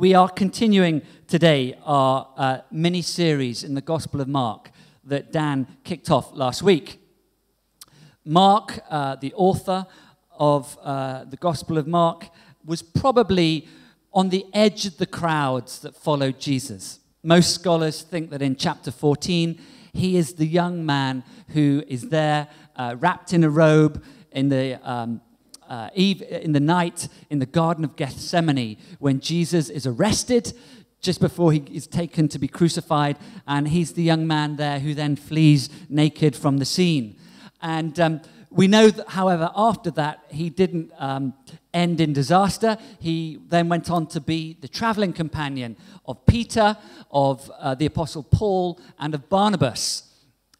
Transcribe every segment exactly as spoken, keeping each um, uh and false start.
We are continuing today our uh, mini-series in the Gospel of Mark that Dan kicked off last week. Mark, uh, the author of uh, the Gospel of Mark, was probably on the edge of the crowds that followed Jesus. Most scholars think that in chapter fourteen, he is the young man who is there uh, wrapped in a robe in the um, Uh, Eve, in the night in the Garden of Gethsemane, when Jesus is arrested just before he is taken to be crucified, and he's the young man there who then flees naked from the scene. And um, we know that, however, after that, he didn't um, end in disaster. He then went on to be the traveling companion of Peter, of uh, the Apostle Paul, and of Barnabas.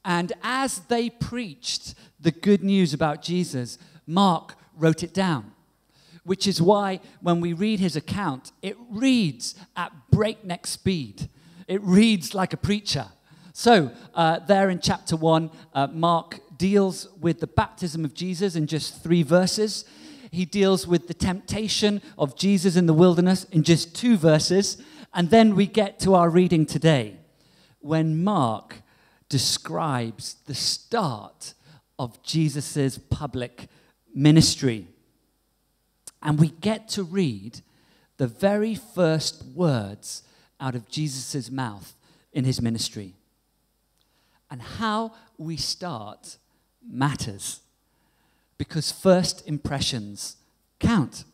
And as they preached the good news about Jesus, Mark wrote it down, which is why when we read his account, it reads at breakneck speed. It reads like a preacher. So uh, there in chapter one, uh, Mark deals with the baptism of Jesus in just three verses. He deals with the temptation of Jesus in the wilderness in just two verses. And then we get to our reading today, when Mark describes the start of Jesus's public ministry. And we get to read the very first words out of Jesus' mouth in his ministry. And how we start matters, because first impressions count.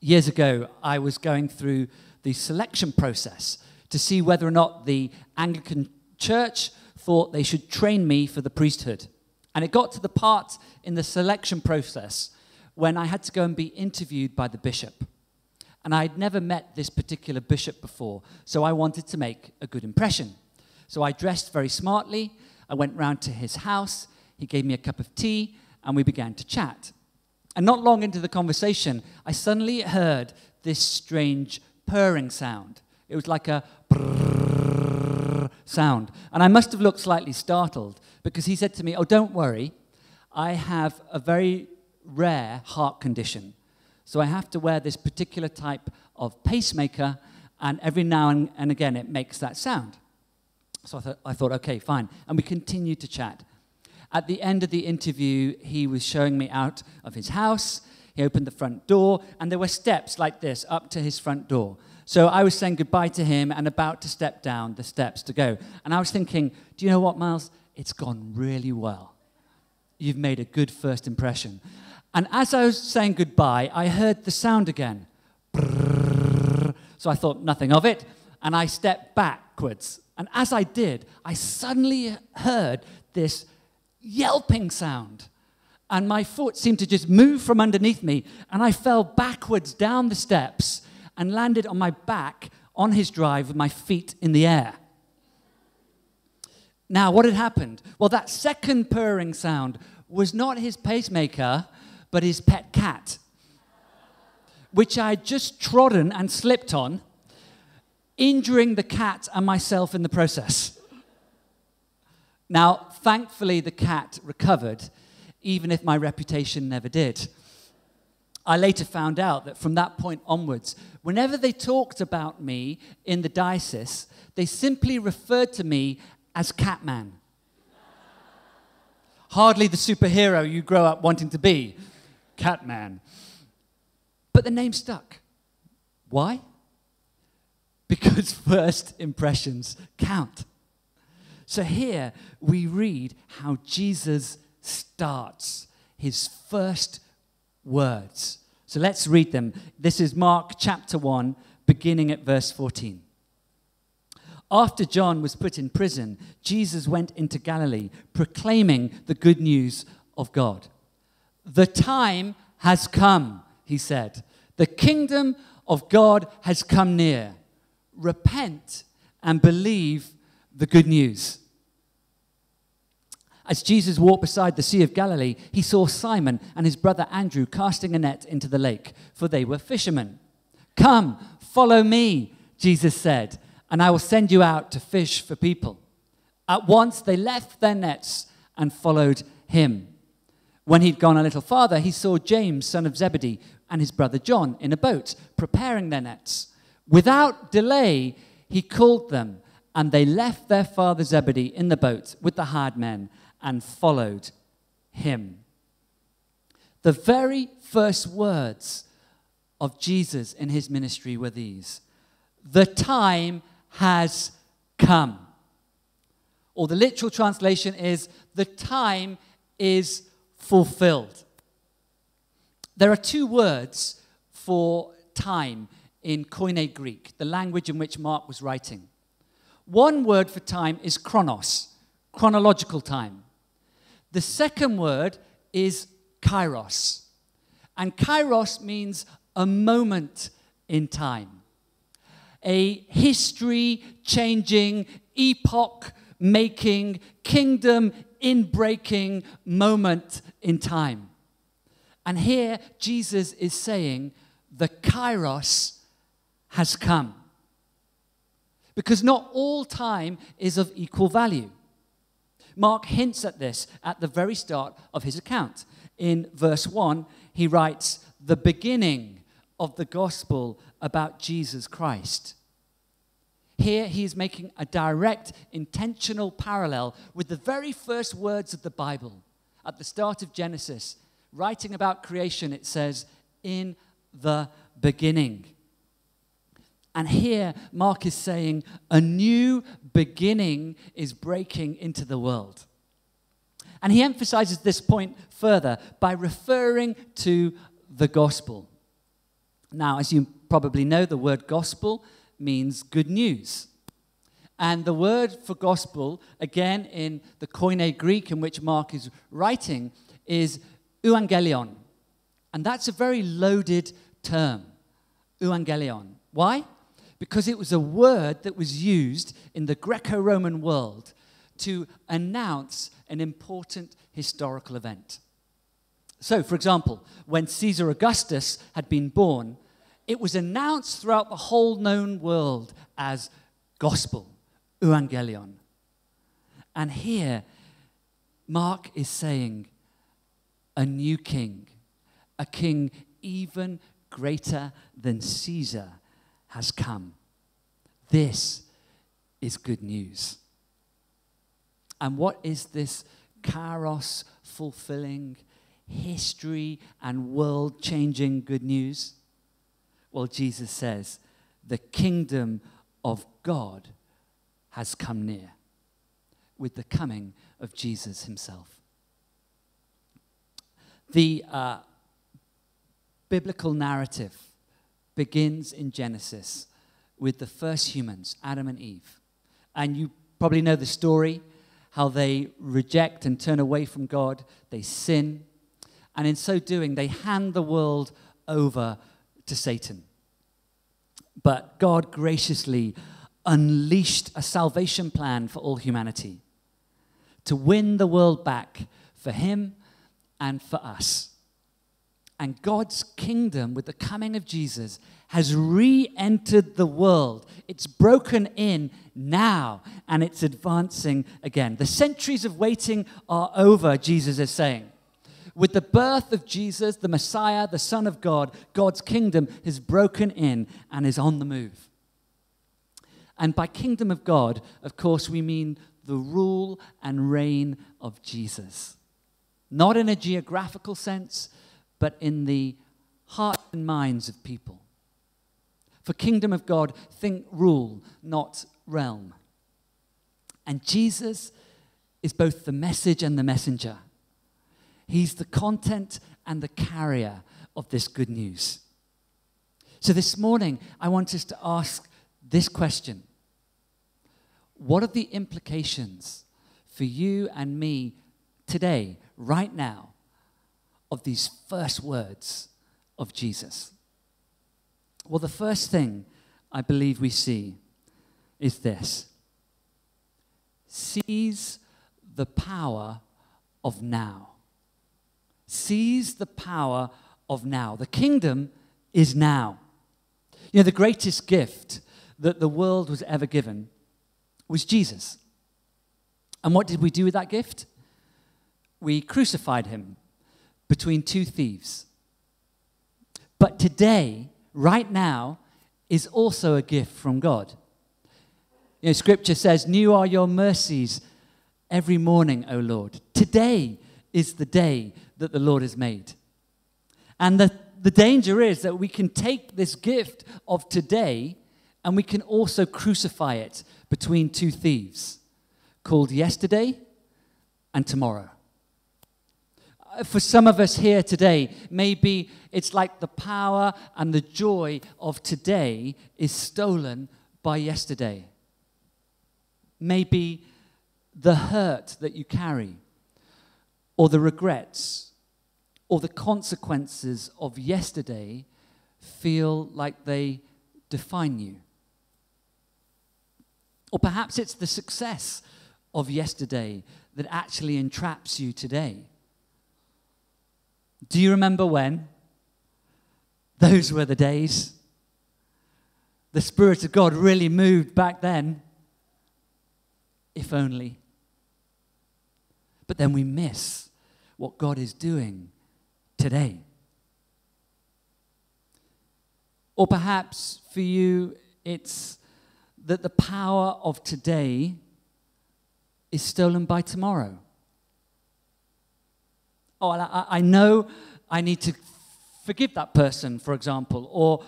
Years ago, I was going through the selection process to see whether or not the Anglican Church thought they should train me for the priesthood. And it got to the part in the selection process when I had to go and be interviewed by the bishop. And I had never met this particular bishop before, so I wanted to make a good impression. So I dressed very smartly. I went round to his house. He gave me a cup of tea, and we began to chat. And not long into the conversation, I suddenly heard this strange purring sound. It was like a sound. And I must have looked slightly startled, because he said to me, "Oh, don't worry, I have a very rare heart condition. So I have to wear this particular type of pacemaker, and every now and, and again it makes that sound." So I, th I thought, okay, fine. And we continued to chat. At the end of the interview, he was showing me out of his house. He opened the front door, and there were steps like this up to his front door. So I was saying goodbye to him and about to step down the steps to go. And I was thinking, do you know what, Miles? It's gone really well. You've made a good first impression. And as I was saying goodbye, I heard the sound again. So I thought nothing of it, and I stepped backwards. And as I did, I suddenly heard this yelping sound. And my foot seemed to just move from underneath me, and I fell backwards down the steps and landed on my back on his drive with my feet in the air. Now, what had happened? Well, that second purring sound was not his pacemaker, but his pet cat, which I had just trodden and slipped on, injuring the cat and myself in the process. Now, thankfully, the cat recovered, even if my reputation never did. I later found out that from that point onwards, whenever they talked about me in the diocese, they simply referred to me as Catman. Hardly the superhero you grow up wanting to be, Catman. But the name stuck. Why? Because first impressions count. So here we read how Jesus starts his first words. So let's read them. This is Mark chapter one, beginning at verse fourteen. After John was put in prison, Jesus went into Galilee, proclaiming the good news of God. "The time has come," he said. "The kingdom of God has come near. Repent and believe the good news." As Jesus walked beside the Sea of Galilee, he saw Simon and his brother Andrew casting a net into the lake, for they were fishermen. "Come, follow me," Jesus said, "and I will send you out to fish for people." At once they left their nets and followed him. When he'd gone a little farther, he saw James, son of Zebedee, and his brother John in a boat, preparing their nets. Without delay, he called them, and they left their father Zebedee in the boat with the hired men and followed him. The very first words of Jesus in his ministry were these: the time has come. Or the literal translation is, the time is fulfilled. There are two words for time in Koine Greek, the language in which Mark was writing. One word for time is chronos, chronological time. The second word is kairos. And kairos means a moment in time, a history-changing, epoch-making, kingdom-in-breaking moment in time. And here Jesus is saying, the kairos has come. Because not all time is of equal value. Mark hints at this at the very start of his account. In verse one, he writes, the beginning of the gospel about Jesus Christ. Here he is making a direct, intentional parallel with the very first words of the Bible. At the start of Genesis, writing about creation, it says, in the beginning. And here Mark is saying, a new beginning is breaking into the world. And he emphasizes this point further by referring to the gospel. Now, as you probably know, the word gospel means good news. And the word for gospel, again, in the Koine Greek in which Mark is writing, is euangelion. And that's a very loaded term, euangelion. Why? Because it was a word that was used in the Greco-Roman world to announce an important historical event. So, for example, when Caesar Augustus had been born, it was announced throughout the whole known world as gospel, euangelion. And here, Mark is saying, a new king, a king even greater than Caesar, has come. This is good news. And what is this kairos fulfilling, history and world-changing good news? Well, Jesus says, the kingdom of God has come near with the coming of Jesus himself. The uh, biblical narrative begins in Genesis with the first humans, Adam and Eve. And you probably know the story, how they reject and turn away from God, they sin. And in so doing, they hand the world over to Satan. But God graciously unleashed a salvation plan for all humanity to win the world back for him and for us. And God's kingdom, with the coming of Jesus, has re-entered the world. It's broken in now, and it's advancing again. The centuries of waiting are over, Jesus is saying. With the birth of Jesus, the Messiah, the Son of God, God's kingdom has broken in and is on the move. And by kingdom of God, of course, we mean the rule and reign of Jesus. Not in a geographical sense, but in the hearts and minds of people. For kingdom of God, think rule, not realm. And Jesus is both the message and the messenger. He's the content and the carrier of this good news. So this morning, I want us to ask this question. What are the implications for you and me today, right now, of these first words of Jesus? Well, the first thing I believe we see is this: seize the power of now. Seize the power of now. The kingdom is now. You know, the greatest gift that the world was ever given was Jesus. And what did we do with that gift? We crucified him between two thieves. But today, right now, is also a gift from God. You know, Scripture says, "New are your mercies every morning, O Lord. Today is the day that the Lord has made." And the, the danger is that we can take this gift of today and we can also crucify it between two thieves called yesterday and tomorrow. For some of us here today, maybe it's like the power and the joy of today is stolen by yesterday. Maybe the hurt that you carry, or the regrets, or the consequences of yesterday feel like they define you. Or perhaps it's the success of yesterday that actually entraps you today. Do you remember when? Those were the days. The Spirit of God really moved back then. If only. But then we miss what God is doing today. Or perhaps for you, it's that the power of today is stolen by tomorrow. Oh, I, I know I need to forgive that person, for example, or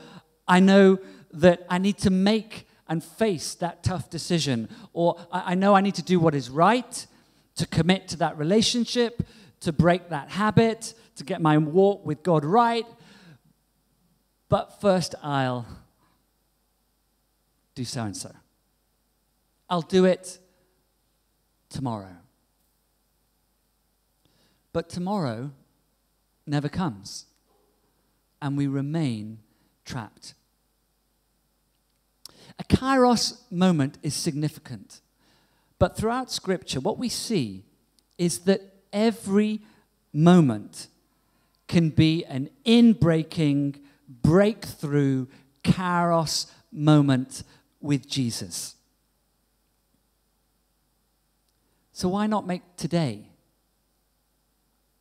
I know that I need to make and face that tough decision, or I, I know I need to do what is right, to commit to that relationship, to break that habit, to get my walk with God right, but first I'll do so-and-so. I'll do it tomorrow. But tomorrow never comes, and we remain trapped. A kairos moment is significant, but throughout Scripture, what we see is that every moment can be an in-breaking, breakthrough kairos moment with Jesus. So why not make today,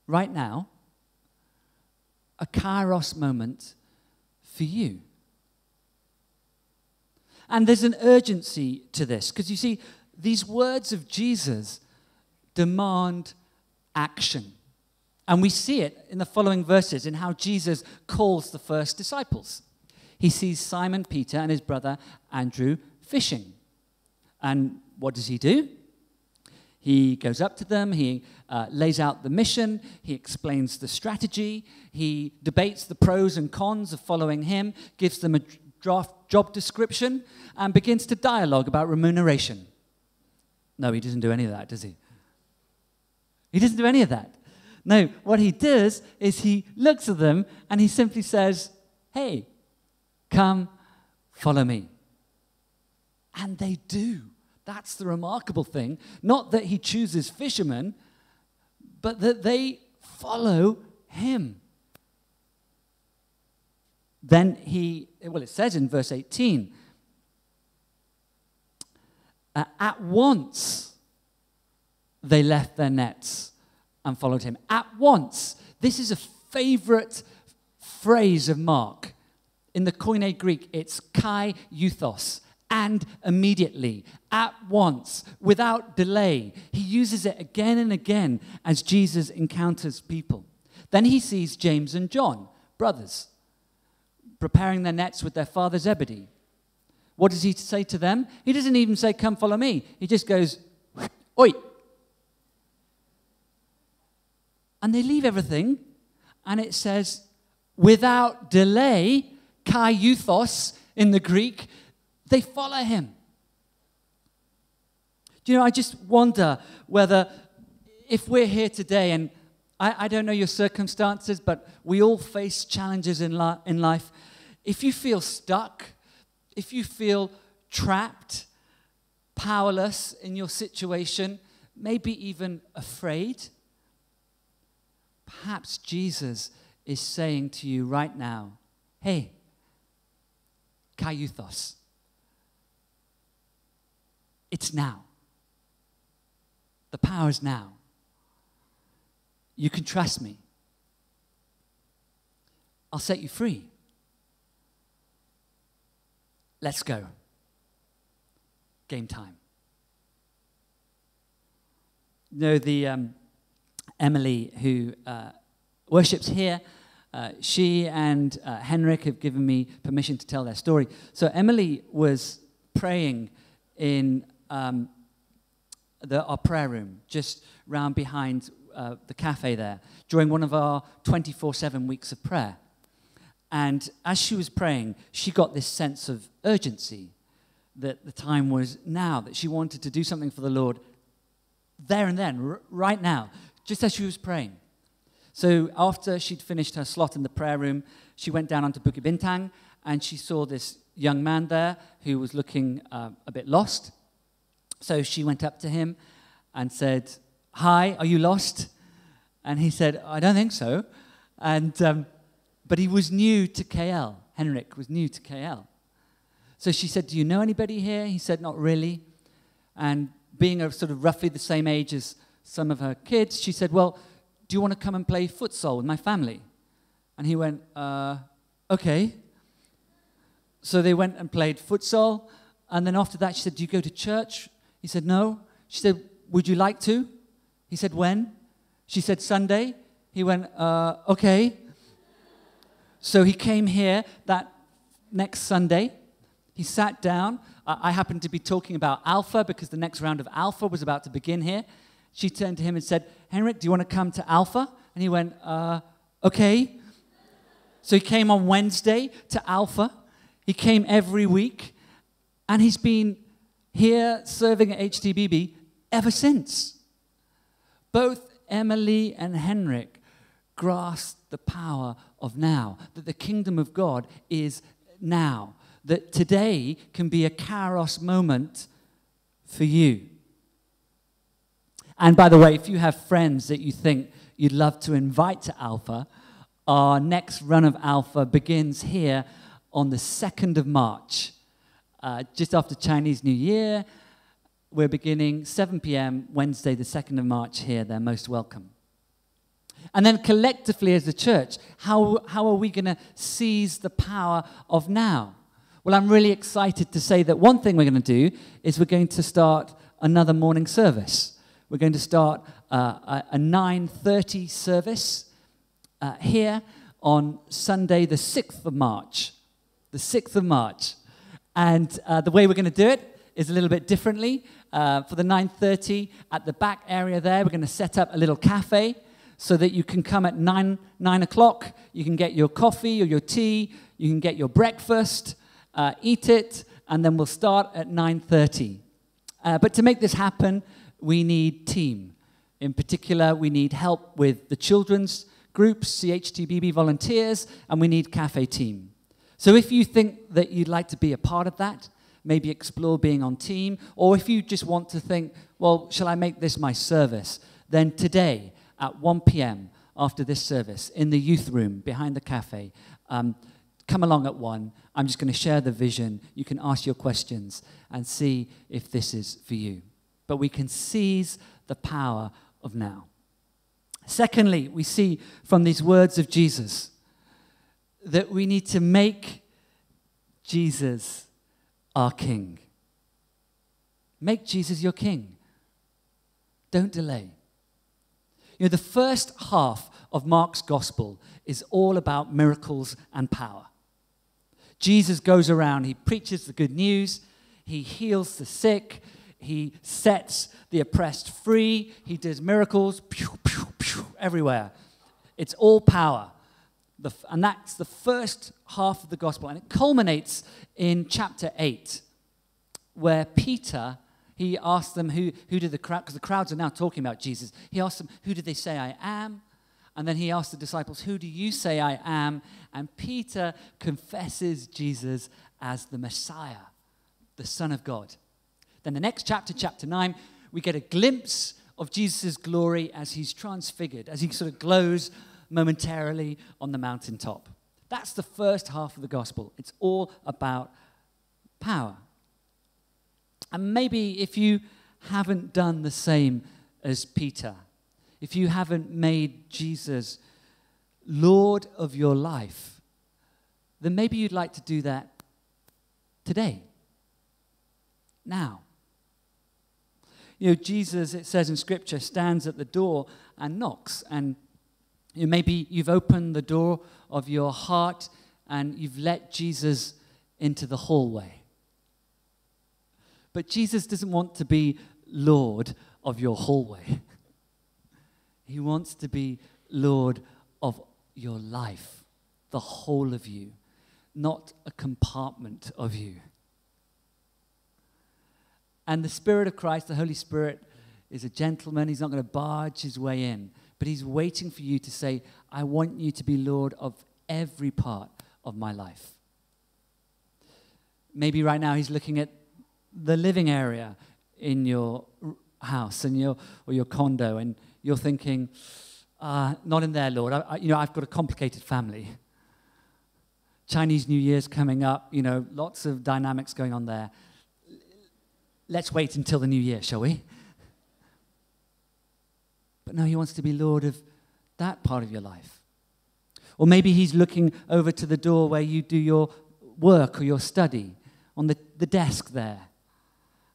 right now, a kairos moment for you? And there's an urgency to this, because you see, these words of Jesus demand action. And we see it in the following verses, in how Jesus calls the first disciples. He sees Simon Peter and his brother Andrew fishing. And what does he do? He goes up to them, he uh, lays out the mission, he explains the strategy, he debates the pros and cons of following him, gives them a draft job description, and begins to dialogue about remuneration. No, he doesn't do any of that, does he? He doesn't do any of that. No, what he does is he looks at them and he simply says, "Hey, come, follow me." And they do. That's the remarkable thing. Not that he chooses fishermen, but that they follow him. Then he, well, it says in verse eighteen, uh, at once they left their nets and followed him. At once. This is a favorite phrase of Mark. In the Koine Greek, it's kai euthos. And immediately, at once, without delay. He uses it again and again as Jesus encounters people. Then he sees James and John, brothers, preparing their nets with their father Zebedee. What does he say to them? He doesn't even say, "Come follow me." He just goes, "Oi." And they leave everything. And it says, without delay, kai euthos in the Greek, they follow him. Do you know, I just wonder whether if we're here today, and I, I don't know your circumstances, but we all face challenges in, li- in life. If you feel stuck, if you feel trapped, powerless in your situation, maybe even afraid, perhaps Jesus is saying to you right now, "Hey, kai euthos." It's now. The power is now. You can trust me. I'll set you free. Let's go. Game time. You know, the um, Emily, who uh, worships here, uh, she and uh, Henrik have given me permission to tell their story. So Emily was praying in um, the, our prayer room, just round behind uh, the cafe there, during one of our twenty-four seven weeks of prayer. And as she was praying, she got this sense of urgency that the time was now, that she wanted to do something for the Lord there and then, r right now, just as she was praying. So after she'd finished her slot in the prayer room, she went down onto Bukit Bintang, and she saw this young man there who was looking uh, a bit lost. So she went up to him and said, "Hi, are you lost?" And he said, "I don't think so." And um, but he was new to K L. Henrik was new to K L. So she said, "Do you know anybody here?" He said, "Not really." And being a sort of roughly the same age as some of her kids, she said, "Well, do you want to come and play futsal with my family?" And he went, uh, "Okay." So they went and played futsal. And then after that, she said, "Do you go to church?" He said, "No." She said, "Would you like to?" He said, "When?" She said, "Sunday." He went, uh, "Okay." So he came here that next Sunday. He sat down. I happened to be talking about Alpha, because the next round of Alpha was about to begin here. She turned to him and said, "Henrik, do you want to come to Alpha?" And he went, uh, "Okay." So he came on Wednesday to Alpha. He came every week. And he's been here serving at H T B B ever since. Both Emily and Henrik grasped the power of now, that the kingdom of God is now. That today can be a kairos moment for you. And by the way, if you have friends that you think you'd love to invite to Alpha, our next run of Alpha begins here on the second of March. Uh, just after Chinese New Year, we're beginning seven p m Wednesday the second of March here. They're most welcome. And then collectively as the church, how, how are we going to seize the power of now? Well, I'm really excited to say that one thing we're going to do is we're going to start another morning service. We're going to start uh, a nine thirty service uh, here on Sunday, the sixth of March. The sixth of March. And uh, the way we're going to do it is a little bit differently. Uh, for the nine thirty, at the back area there, we're going to set up a little cafe so that you can come at nine o'clock. You can get your coffee or your tea. You can get your breakfast. Uh, eat it, and then we'll start at nine thirty. Uh, but to make this happen, we need team. In particular, we need help with the children's groups, C H T B B volunteers, and we need cafe team. So if you think that you'd like to be a part of that, maybe explore being on team, or if you just want to think, well, shall I make this my service? Then today at one p m after this service, in the youth room behind the cafe, um, come along at one. I'm just going to share the vision. You can ask your questions and see if this is for you. But we can seize the power of now. Secondly, we see from these words of Jesus that we need to make Jesus our King. Make Jesus your King. Don't delay. You know, the first half of Mark's gospel is all about miracles and power. Jesus goes around, he preaches the good news, he heals the sick, he sets the oppressed free, he does miracles, pew, pew, pew, everywhere. It's all power. The, and that's the first half of the gospel. And it culminates in chapter eight, where Peter, he asks them, who, who did the crowd, because the crowds are now talking about Jesus. He asks them, who did they say I am? And then he asks the disciples, who do you say I am? And Peter confesses Jesus as the Messiah, the Son of God. Then the next chapter, chapter nine, we get a glimpse of Jesus' glory as he's transfigured, as he sort of glows momentarily on the mountaintop. That's the first half of the gospel. It's all about power. And maybe if you haven't done the same as Peter, if you haven't made Jesus Lord of your life, then maybe you'd like to do that today, now. You know, Jesus, it says in Scripture, stands at the door and knocks. And you know, maybe you've opened the door of your heart and you've let Jesus into the hallway. But Jesus doesn't want to be Lord of your hallway. He wants to be Lord of your life, the whole of you, not a compartment of you. And the Spirit of Christ, the Holy Spirit, is a gentleman. He's not going to barge his way in. But he's waiting for you to say, I want you to be Lord of every part of my life. Maybe right now he's looking at the living area in your house and your, or your condo, and you're thinking, uh, not in there, Lord. I, I, you know, I've got a complicated family. Chinese New Year's coming up. You know, lots of dynamics going on there. Let's wait until the new year, shall we? But no, he wants to be Lord of that part of your life. Or maybe he's looking over to the door where you do your work or your study, on the, the desk there.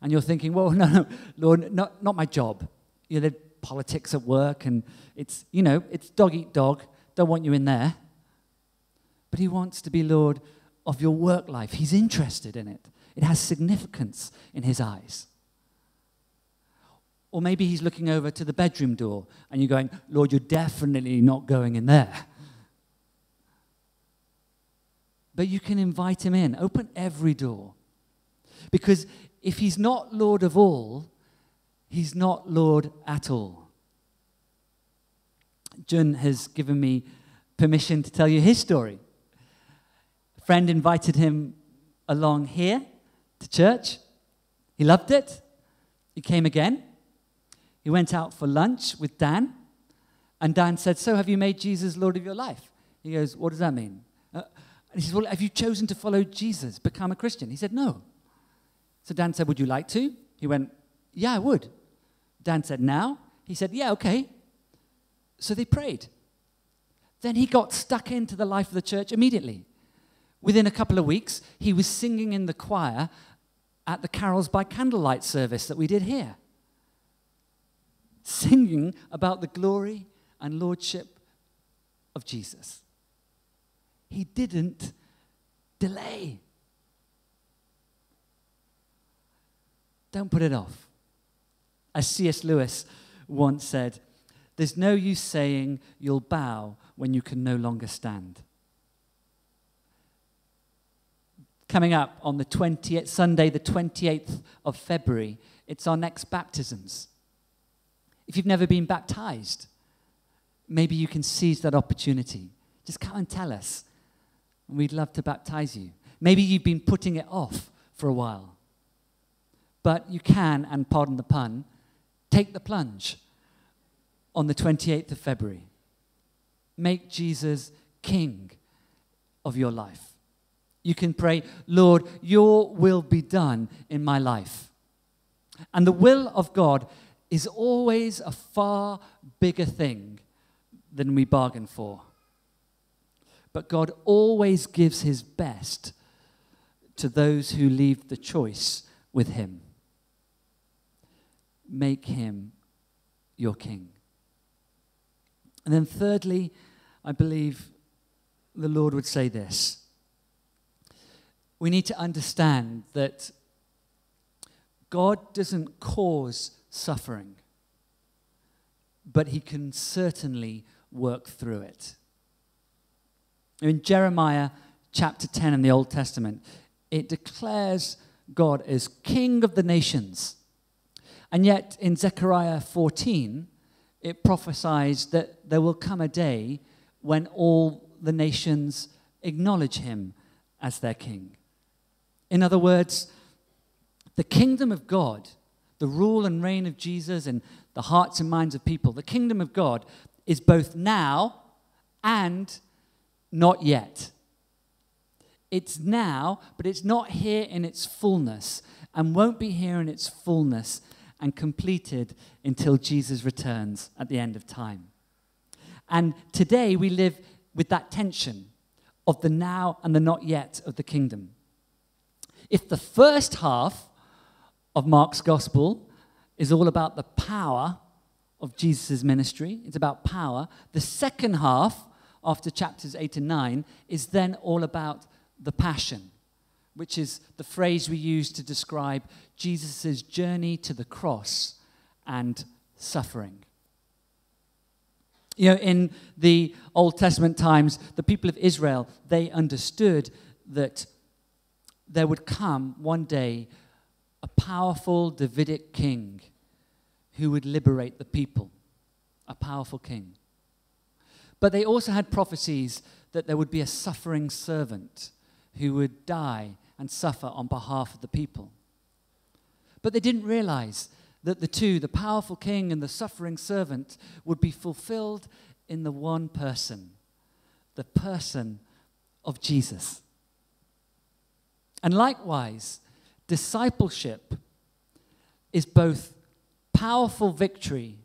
And you're thinking, well, no, no, Lord, not, not my job. You know, there's politics at work, and it's, you know, it's dog eat dog. Don't want you in there. But he wants to be Lord of your work life. He's interested in it. It has significance in his eyes. Or maybe he's looking over to the bedroom door and you're going, Lord, you're definitely not going in there. But you can invite him in. Open every door. Because if he's not Lord of all, he's not Lord at all. John has given me permission to tell you his story. A friend invited him along here to church. He loved it. He came again. He went out for lunch with Dan. And Dan said, so have you made Jesus Lord of your life? He goes, what does that mean? Uh, and he says, well, have you chosen to follow Jesus, become a Christian? He said, no. So Dan said, would you like to? He went, yeah, I would. Dan said, now? He said, yeah, okay. So they prayed. Then he got stuck into the life of the church immediately. Within a couple of weeks, he was singing in the choir at the Carols by Candlelight service that we did here, singing about the glory and lordship of Jesus. He didn't delay. Don't put it off. As C S Lewis once said, there's no use saying you'll bow when you can no longer stand. Coming up on the twentieth, Sunday, the twenty-eighth of February, it's our next baptisms. If you've never been baptized, maybe you can seize that opportunity. Just come and tell us, and we'd love to baptize you. Maybe you've been putting it off for a while, but you can, and pardon the pun, take the plunge on the twenty-eighth of February. Make Jesus King of your life. You can pray, Lord, your will be done in my life. And the will of God is always a far bigger thing than we bargain for. But God always gives his best to those who leave the choice with him. Make him your king. And then thirdly, I believe the Lord would say this. We need to understand that God doesn't cause suffering, but he can certainly work through it. In Jeremiah chapter ten in the Old Testament, it declares God as king of the nations. And yet in Zechariah fourteen, it prophesies that there will come a day when all the nations acknowledge him as their king. In other words, the kingdom of God, the rule and reign of Jesus in the hearts and minds of people, the kingdom of God is both now and not yet. It's now, but it's not here in its fullness and won't be here in its fullness and completed until Jesus returns at the end of time. And today we live with that tension of the now and the not yet of the kingdom. If the first half of Mark's gospel is all about the power of Jesus' ministry, it's about power, the second half, after chapters eight and nine, is then all about the passion, which is the phrase we use to describe Jesus' journey to the cross and suffering. You know, in the Old Testament times, the people of Israel, they understood that there would come one day a powerful Davidic king who would liberate the people, a powerful king. But they also had prophecies that there would be a suffering servant who would die and suffer on behalf of the people. But they didn't realize that the two, the powerful king and the suffering servant, would be fulfilled in the one person, the person of Jesus. And likewise, discipleship is both powerful victory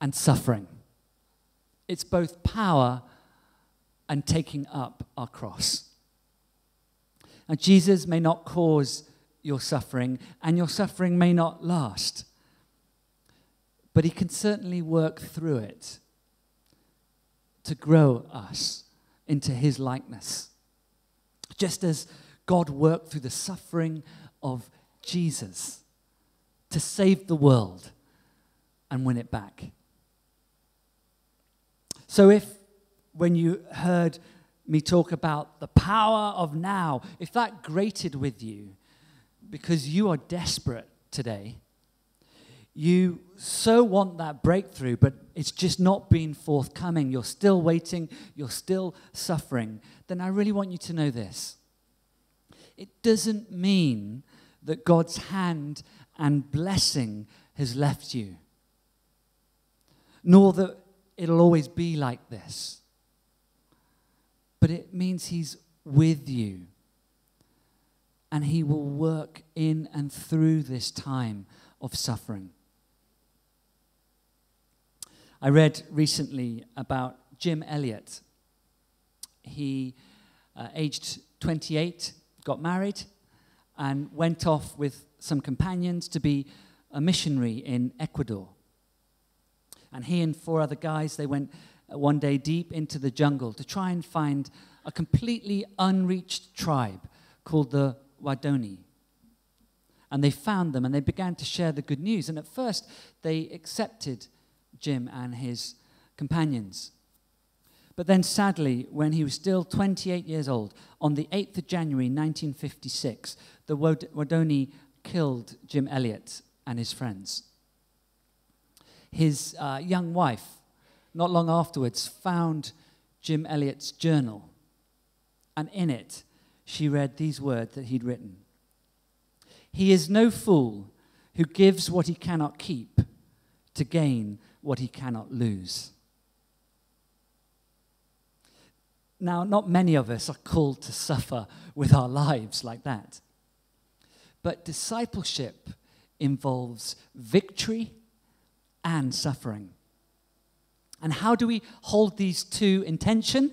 and suffering. It's both power and taking up our cross. Now, Jesus may not cause your suffering, and your suffering may not last, but he can certainly work through it to grow us into his likeness. Just as God worked through the suffering of Jesus to save the world and win it back. So if, when you heard me talk about the power of now, if that grated with you because you are desperate today, you so want that breakthrough, but it's just not been forthcoming, you're still waiting, you're still suffering, then I really want you to know this. It doesn't mean that God's hand and blessing has left you, nor that it'll always be like this. But it means he's with you. And he will work in and through this time of suffering. I read recently about Jim Elliott. He, uh, aged twenty-eight, got married and went off with some companions to be a missionary in Ecuador. And he and four other guys, they went one day deep into the jungle to try and find a completely unreached tribe called the Waodani. And they found them, and they began to share the good news. And at first, they accepted Jim and his companions. But then sadly, when he was still twenty-eight years old, on the eighth of January nineteen fifty-six, the Waodani killed Jim Elliott and his friends. His uh, young wife, not long afterwards, found Jim Elliott's journal. And in it, she read these words that he'd written. "He is no fool who gives what he cannot keep to gain what he cannot lose." Now, not many of us are called to suffer with our lives like that. But discipleship involves victory and suffering. And how do we hold these two in tension?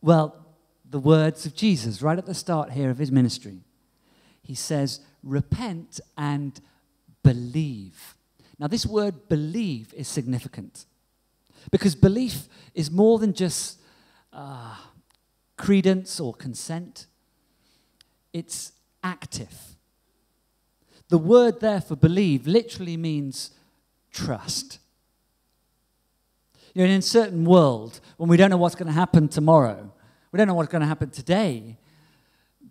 Well, the words of Jesus, right at the start here of his ministry. He says, repent and believe. Now, this word believe is significant, because belief is more than just uh, credence or consent. It's active. The word there for believe literally means trust. You know, in a certain world, when we don't know what's going to happen tomorrow, we don't know what's going to happen today,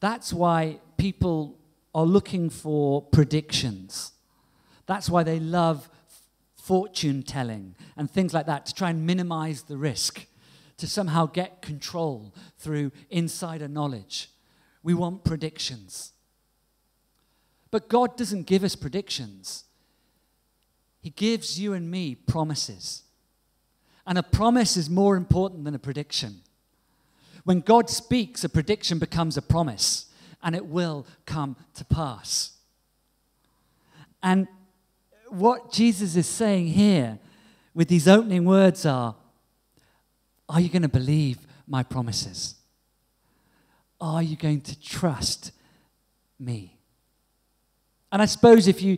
that's why people are looking for predictions. That's why they love fortune-telling and things like that, to try and minimize the risk, to somehow get control through insider knowledge. We want predictions. But God doesn't give us predictions. He gives you and me promises. And a promise is more important than a prediction. When God speaks, a prediction becomes a promise, and it will come to pass. And what Jesus is saying here with these opening words are, are you going to believe my promises? are you going to trust me? And I suppose if you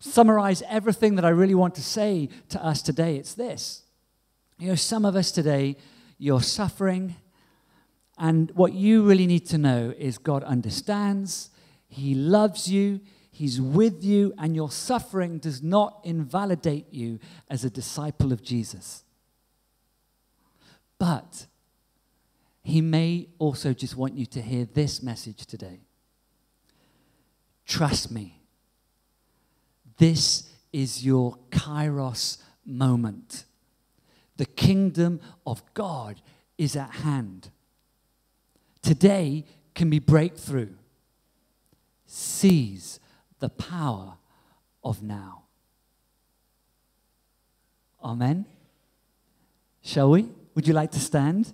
summarize everything that I really want to say to us today, it's this. You know, some of us today, you're suffering, and what you really need to know is God understands, He loves you, He's with you, and your suffering does not invalidate you as a disciple of Jesus. But He may also just want you to hear this message today. Trust me. This is your kairos moment. The kingdom of God is at hand. Today can be breakthrough. Seize the power of now. Amen. Shall we? Would you like to stand?